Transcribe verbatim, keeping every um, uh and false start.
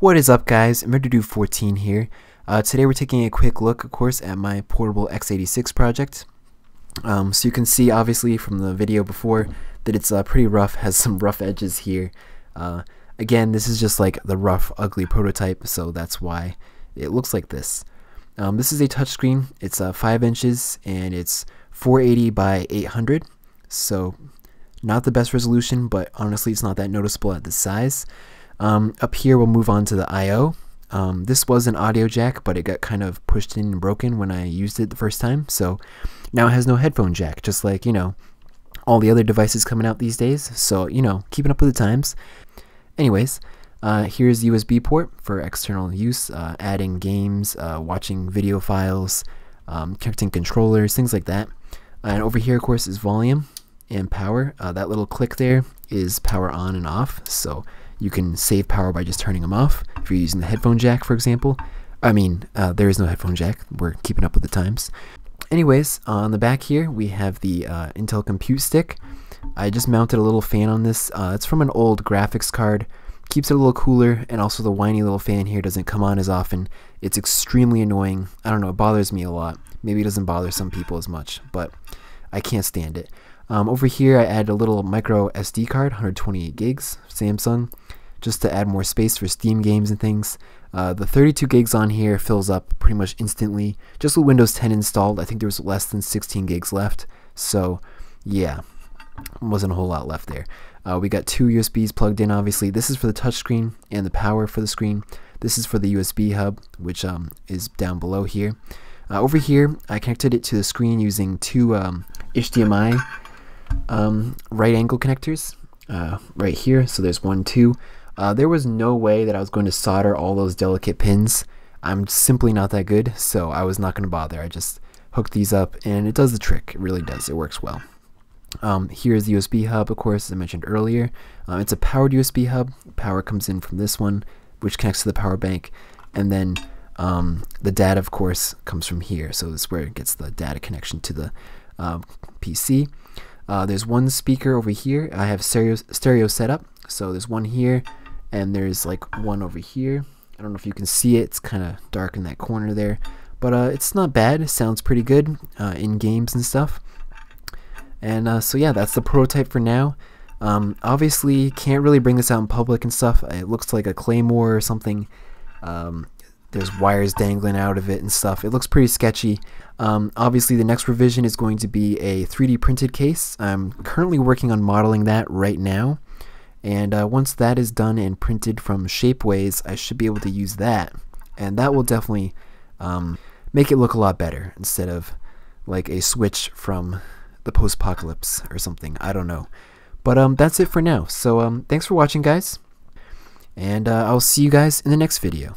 What is up, guys? Inventordude fourteen here. Uh, today we're taking a quick look, of course, at my portable x eighty-six project. Um, so you can see, obviously, from the video before that it's uh, pretty rough, has some rough edges here. Uh, again, this is just like the rough, ugly prototype, so that's why it looks like this. Um, this is a touchscreen. It's uh, five inches, and it's four eighty by eight hundred, so not the best resolution, but honestly, it's not that noticeable at this size. Um, up here we'll move on to the I O. Um, this was an audio jack, but it got kind of pushed in and broken when I used it the first time, so now it has no headphone jack, just like, you know, all the other devices coming out these days. So, you know, keeping up with the times. Anyways, uh, here's the U S B port for external use, uh, adding games, uh, watching video files, um, connecting controllers, things like that. And over here, of course, is volume and power. Uh, that little click there is power on and off, so you can save power by just turning them off if you're using the headphone jack, for example. I mean, uh, there is no headphone jack. We're keeping up with the times. Anyways, on the back here, we have the uh, Intel Compute Stick. I just mounted a little fan on this. Uh, it's from an old graphics card. Keeps it a little cooler, and also the whiny little fan here doesn't come on as often. It's extremely annoying. I don't know, it bothers me a lot. Maybe it doesn't bother some people as much, but I can't stand it. Um, over here I added a little micro S D card, one hundred twenty-eight gigs, Samsung, just to add more space for Steam games and things. Uh, the thirty-two gigs on here fills up pretty much instantly. Just with Windows ten installed, I think there was less than sixteen gigs left, so yeah, wasn't a whole lot left there. Uh, we got two U S Bs plugged in, obviously. This is for the touchscreen and the power for the screen. This is for the U S B hub, which um, is down below here. Uh, over here, I connected it to the screen using two um, H D M I um right angle connectors uh right here. So there's one two. Uh there was no way that I was going to solder all those delicate pins. I'm simply not that good, so I was not going to bother. I just hooked these up and it does the trick. It really does. It works well. Um here's the U S B hub, of course, as I mentioned earlier. Um, it's a powered U S B hub. Power comes in from this one, which connects to the power bank, and then um the data, of course, comes from here. So this is where it gets the data connection to the um, P C. Uh, there's one speaker over here. I have stereo, stereo set up, so there's one here and there's like one over here. I don't know if you can see it, it's kind of dark in that corner there, but uh, it's not bad. It sounds pretty good uh, in games and stuff. And uh, so yeah, that's the prototype for now. Um, obviously can't really bring this out in public and stuff. It looks like a claymore or something. Um, There's wires dangling out of it and stuff. It looks pretty sketchy. Um, obviously, the next revision is going to be a three D printed case. I'm currently working on modeling that right now. And uh, once that is done and printed from Shapeways, I should be able to use that. And that will definitely um, make it look a lot better instead of like a switch from the post-apocalypse or something. I don't know. But um, that's it for now. So um, thanks for watching, guys. And uh, I'll see you guys in the next video.